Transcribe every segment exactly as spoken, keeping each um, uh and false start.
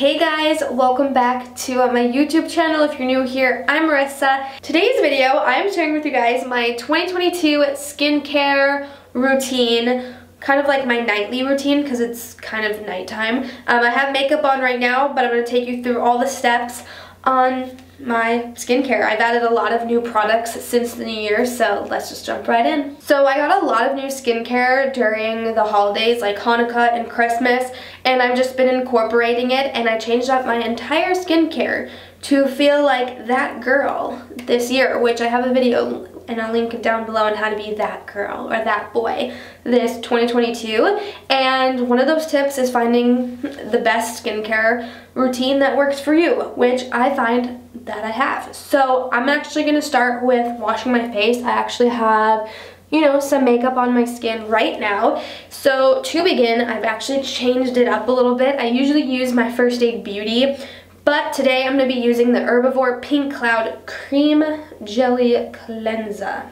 Hey guys, welcome back to my YouTube channel. If you're new here, I'm Marissa. Today's video, I'm sharing with you guys my twenty twenty-two skincare routine, kind of like my nightly routine because it's kind of nighttime. Um, I have makeup on right now, but I'm going to take you through all the steps on my skincare. I've added a lot of new products since the new year, so let's just jump right in. So I got a lot of new skincare during the holidays like Hanukkah and Christmas, and I've just been incorporating it, and I changed up my entire skincare to feel like that girl this year, which I have a video and I'll link it down below on how to be that girl or that boy this twenty twenty-two. And one of those tips is finding the best skincare routine that works for you, which I find that I have. So I'm actually gonna start with washing my face. I actually have, you know, some makeup on my skin right now. So to begin, I've actually changed it up a little bit. I usually use my First Aid Beauty, but today I'm going to be using the Herbivore Pink Cloud Cream Jelly Cleanser.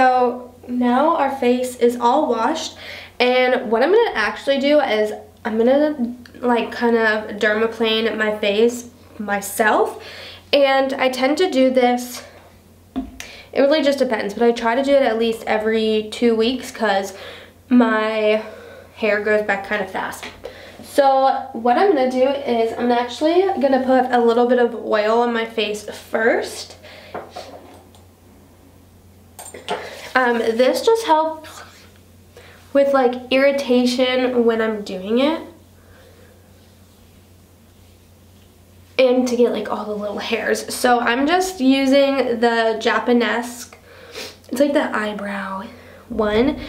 So now our face is all washed, and what I'm going to actually do is I'm going to like kind of dermaplane my face myself, and I tend to do this. It really just depends, but I try to do it at least every two weeks because my hair grows back kind of fast. So what I'm going to do is I'm actually going to put a little bit of oil on my face first. Um, this just helps with like irritation when I'm doing it, and to get like all the little hairs. So I'm just using the Japonesque, it's like the eyebrow one,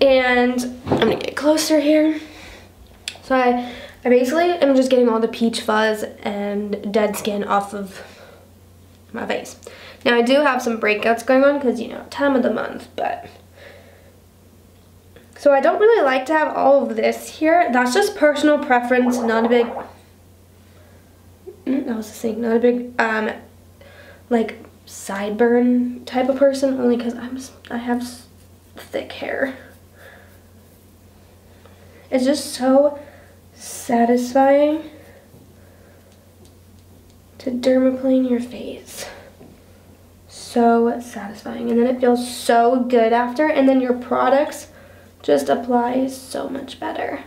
and I'm gonna get closer here. So I, I basically am just getting all the peach fuzz and dead skin off of my face. Now I do have some breakouts going on because, you know, time of the month, but. So I don't really like to have all of this here. That's just personal preference, not a big, I was just saying, not a big, um, like, sideburn type of person, only because I'm just, I have thick hair. It's just so satisfying to dermaplane your face. So satisfying. And then it feels so good after, and then your products just apply so much better.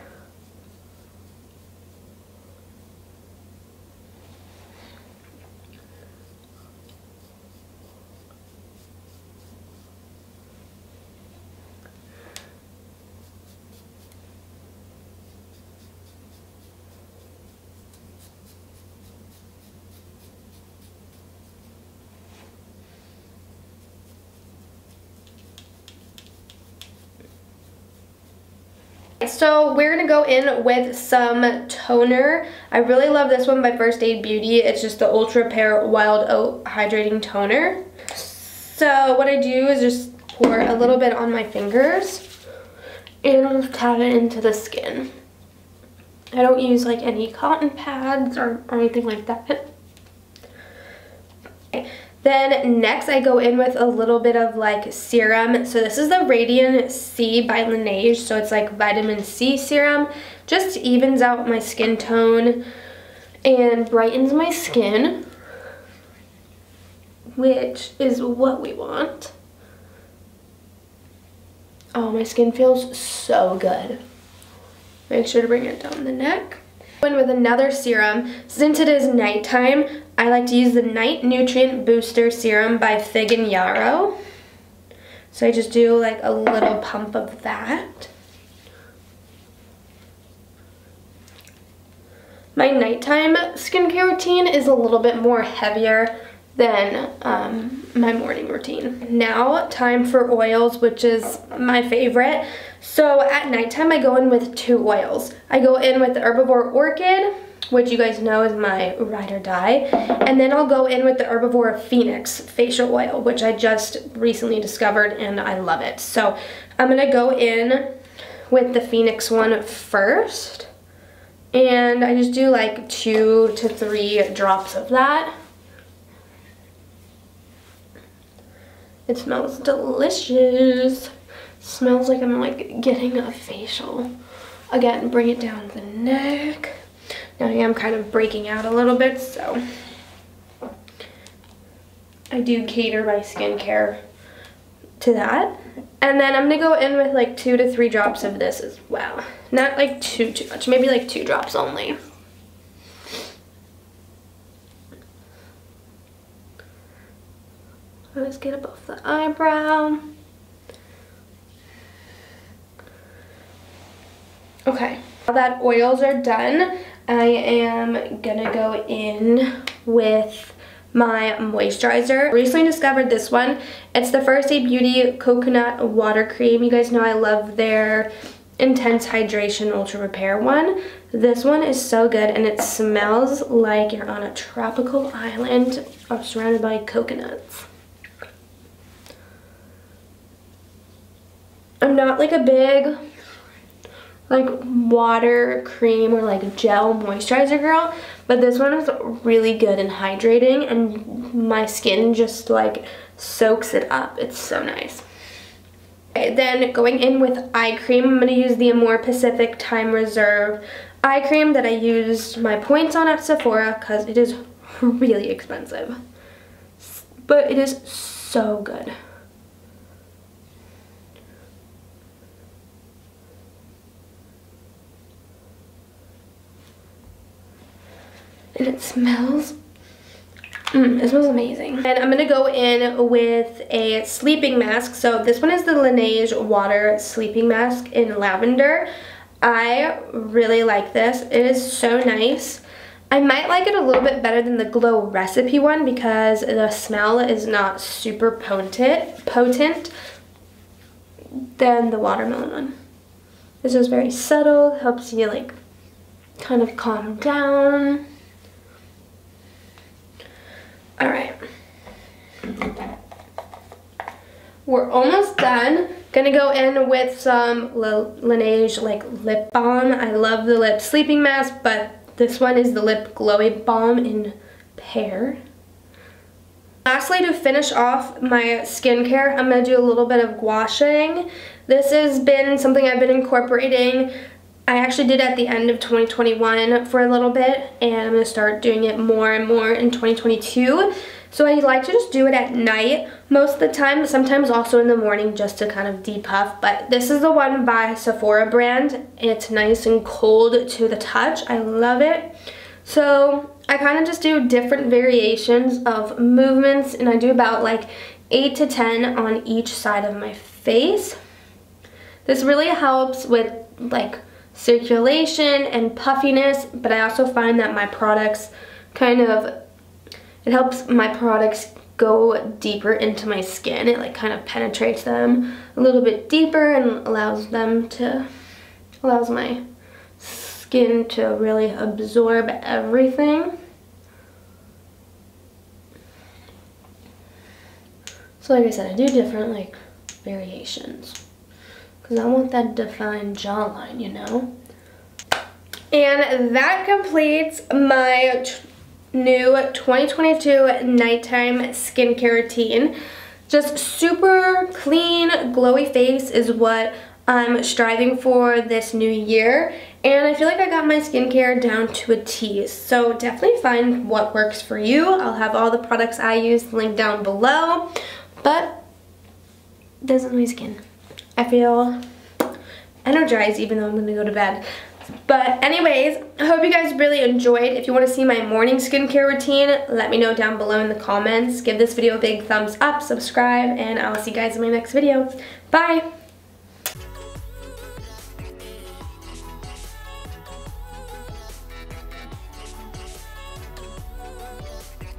So we're gonna go in with some toner. I really love this one by First Aid Beauty. It's just the Ultra Pear Wild Oat Hydrating Toner. So what I do is just pour a little bit on my fingers and tap it into the skin. I don't use like any cotton pads or, or anything like that. Okay. Then next I go in with a little bit of like serum. So this is the Radiant C by Laneige. So it's like vitamin C serum. Just evens out my skin tone and brightens my skin, which is what we want. Oh, my skin feels so good. Make sure to bring it down the neck. In with another serum. Since it is nighttime, I like to use the Night Nutrient Booster Serum by Fig and Yarrow. So I just do like a little pump of that. My nighttime skincare routine is a little bit more heavier than um, my morning routine. Now time for oils, which is my favorite. So at nighttime I go in with two oils. I go in with the Herbivore Orchid, which you guys know is my ride or die, and then I'll go in with the Herbivore Phoenix facial oil, which I just recently discovered and I love it. So I'm gonna go in with the Phoenix one first, and I just do like two to three drops of that. It smells delicious. Smells like I'm like getting a facial. Again, bring it down the neck. Now I am kind of breaking out a little bit, so I do cater my skincare to that. And then I'm gonna go in with like two to three drops of this as well. Not like too, too much, maybe like two drops only. Let's get above the eyebrow. Okay, now that oils are done, I am gonna go in with my moisturizer. Recently discovered this one. It's the First Aid Beauty Coconut Water Cream. You guys know I love their Intense Hydration Ultra Repair one. This one is so good, and it smells like you're on a tropical island surrounded by coconuts. I'm not like a big like water cream or like gel moisturizer girl, but this one is really good and hydrating, and my skin just like soaks it up. It's so nice. Okay, then going in with eye cream, I'm going to use the Amore Pacific Time Reserve eye cream that I used my points on at Sephora because it is really expensive, but it is so good. And it smells, mm, it smells amazing. And I'm gonna go in with a sleeping mask. So this one is the Laneige Water Sleeping Mask in Lavender. I really like this. It is so nice. I might like it a little bit better than the Glow Recipe one because the smell is not super potent, potent than the watermelon one. This is very subtle, helps you like kind of calm down. All right, we're almost done. Gonna go in with some Laneige like lip balm. I love the lip sleeping mask, but this one is the lip glowy balm in Pear. Lastly, to finish off my skincare, I'm gonna do a little bit of gua sha. This has been something I've been incorporating. I actually did at the end of twenty twenty-one for a little bit, and I'm going to start doing it more and more in twenty twenty-two. So I like to just do it at night most of the time, sometimes also in the morning just to kind of depuff. But this is the one by Sephora brand. It's nice and cold to the touch. I love it. So I kind of just do different variations of movements, and I do about like eight to ten on each side of my face. This really helps with like circulation and puffiness, but I also find that my products kind of, it helps my products go deeper into my skin. It like kind of penetrates them a little bit deeper and allows them to, allows my skin to really absorb everything. So like I said, I do different like variations because I want that defined jawline, you know? And that completes my new twenty twenty-two nighttime skincare routine. Just super clean, glowy face is what I'm striving for this new year. And I feel like I got my skincare down to a T. So definitely find what works for you. I'll have all the products I use linked down below. But this is my skin. I feel energized even though I'm going to go to bed. But anyways, I hope you guys really enjoyed. If you want to see my morning skincare routine, let me know down below in the comments. Give this video a big thumbs up, subscribe, and I'll see you guys in my next video. Bye!